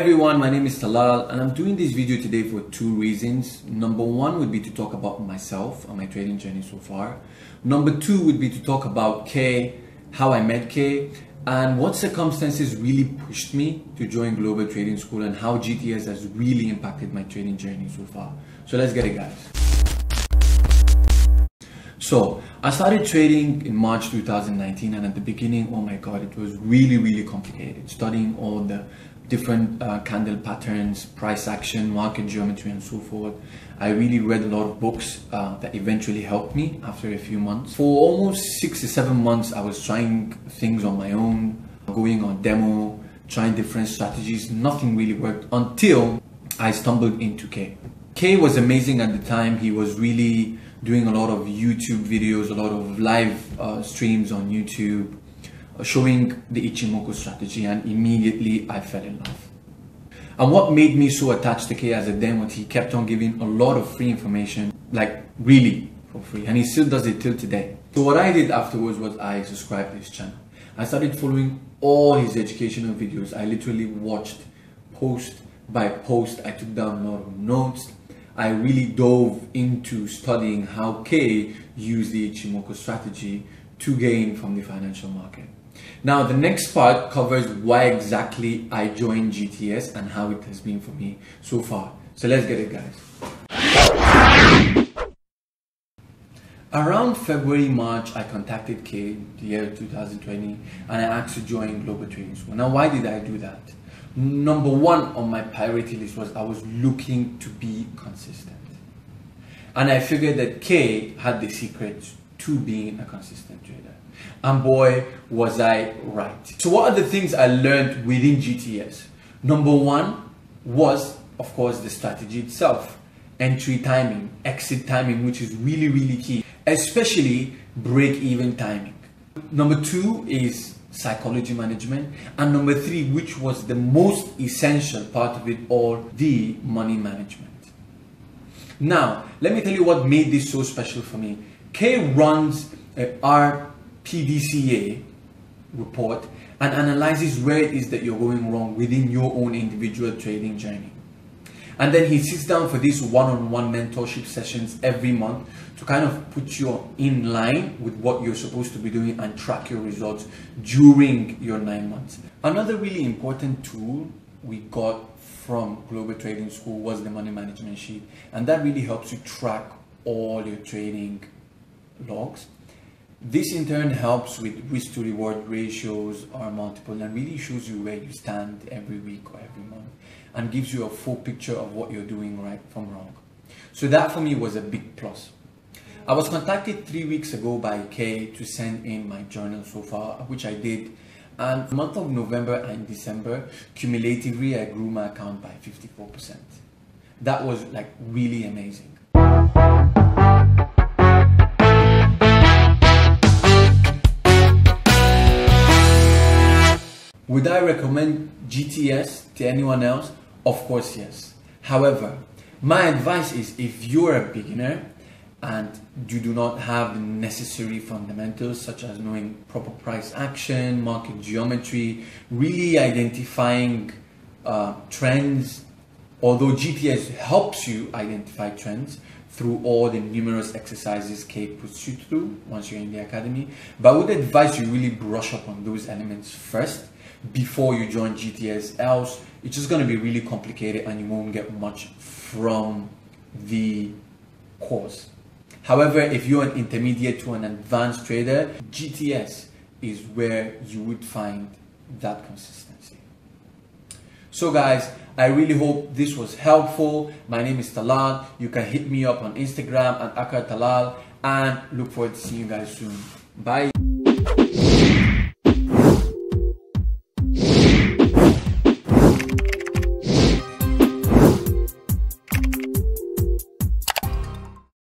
everyone, my name is Talal and I'm doing this video today for two reasons. Number one would be to talk about myself and my trading journey so far. Number two would be to talk about Kei, how I met Kei, and what circumstances really pushed me to join Global Trading School and how GTS has really impacted my trading journey so far. So let's get it, guys. So I started trading in March 2019, and at the beginning, oh my God, it was really complicated, studying all the different candle patterns, price action, market geometry and so forth. I really read a lot of books that eventually helped me after a few months. For almost 6 to 7 months, I was trying things on my own, going on demo, trying different strategies. Nothing really worked until I stumbled into Kei. Kei was amazing at the time. He was really doing a lot of YouTube videos, a lot of live streams on YouTube, showing the Ichimoku strategy, and immediately I fell in love. And what made me so attached to Kei as a demo, he kept on giving a lot of free information, like really for free, and he still does it till today. So what I did afterwards was I subscribed to his channel. I started following all his educational videos. I literally watched post by post. I took down a lot of notes. I really dove into studying how Kei used the Ichimoku strategy to gain from the financial market. Now, the next part covers why exactly I joined GTS and how it has been for me so far. So let's get it, guys. Around February, March, I contacted Kei in the year 2020 and I asked to join Global Trading School. Now, why did I do that? Number one on my priority list was I was looking to be consistent. And I figured that Kei had the secret to being a consistent trader. And boy, was I right. So what are the things I learned within GTS? Number one was, of course, the strategy itself. Entry timing, exit timing, which is really key, especially break-even timing. Number two is psychology management, and number three, which was the most essential part of it all, the money management. Now let me tell you what made this so special for me. Kei runs our PDCA report and analyzes where it is that you're going wrong within your own individual trading journey, and then he sits down for these one-on-one mentorship sessions every month to kind of put you in line with what you're supposed to be doing and track your results during your 9 months. Another really important tool we got from Global Trading School was the money management sheet, and that really helps you track all your trading logs. This in turn helps with risk to reward ratios or multiple, and really shows you where you stand every week or every month and gives you a full picture of what you're doing right from wrong. So that for me was a big plus. I was contacted 3 weeks ago by Kei to send in my journal so far, which I did. And the month of November and December, cumulatively, I grew my account by 54%. That was like really amazing. Would I recommend GTS to anyone else? Of course, yes. However, my advice is if you're a beginner and you do not have the necessary fundamentals such as knowing proper price action, market geometry, really identifying trends, although GTS helps you identify trends through all the numerous exercises Kei puts you through once you're in the academy, but I would advise you really brush up on those elements first before you join GTS, else it's just going to be really complicated and you won't get much from the course. However, if you're an intermediate to an advanced trader, GTS is where you would find that consistency. So guys, I really hope this was helpful. My name is Talal. You can hit me up on Instagram at akar_talal and look forward to seeing you guys soon. Bye.